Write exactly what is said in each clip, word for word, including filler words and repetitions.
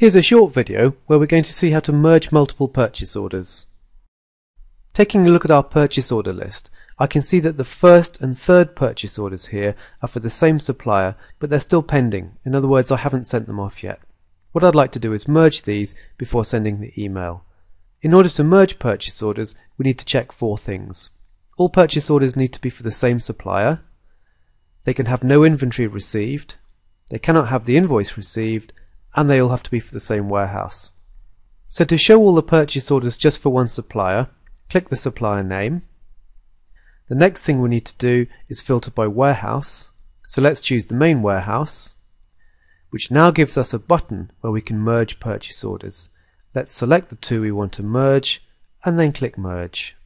Here's a short video where we're going to see how to merge multiple purchase orders. Taking a look at our purchase order list, I can see that the first and third purchase orders here are for the same supplier, but they're still pending. In other words, I haven't sent them off yet. What I'd like to do is merge these before sending the email. In order to merge purchase orders, we need to check four things. All purchase orders need to be for the same supplier. They can have no inventory received. They cannot have the invoice received. And they all have to be for the same warehouse. So to show all the purchase orders just for one supplier, click the supplier name. The next thing we need to do is filter by warehouse. So let's choose the main warehouse, which now gives us a button where we can merge purchase orders. Let's select the two we want to merge and then click merge.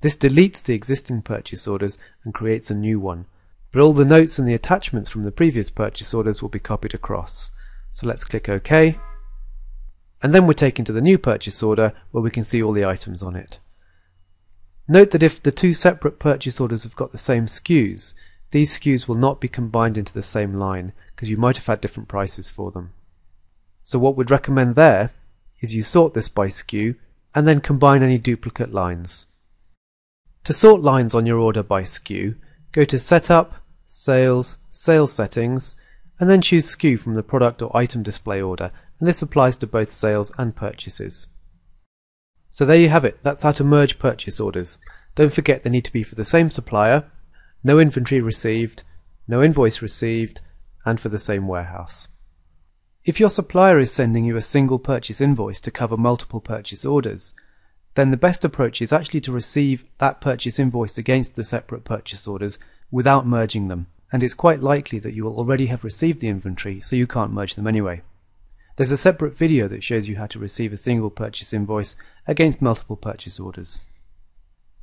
This deletes the existing purchase orders and creates a new one, but all the notes and the attachments from the previous purchase orders will be copied across. So let's click OK, and then we're taken to the new purchase order where we can see all the items on it. Note that if the two separate purchase orders have got the same S K Us, these S K Us will not be combined into the same line because you might have had different prices for them. So what we'd recommend there is you sort this by S K U and then combine any duplicate lines. To sort lines on your order by S K U, go to Setup, Sales, Sales Settings, and then choose S K U from the product or item display order, and this applies to both sales and purchases. So there you have it, that's how to merge purchase orders. Don't forget they need to be for the same supplier, no inventory received, no invoice received, and for the same warehouse. If your supplier is sending you a single purchase invoice to cover multiple purchase orders, then the best approach is actually to receive that purchase invoice against the separate purchase orders without merging them. And it's quite likely that you will already have received the inventory, so you can't merge them anyway. There's a separate video that shows you how to receive a single purchase invoice against multiple purchase orders.